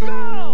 Go!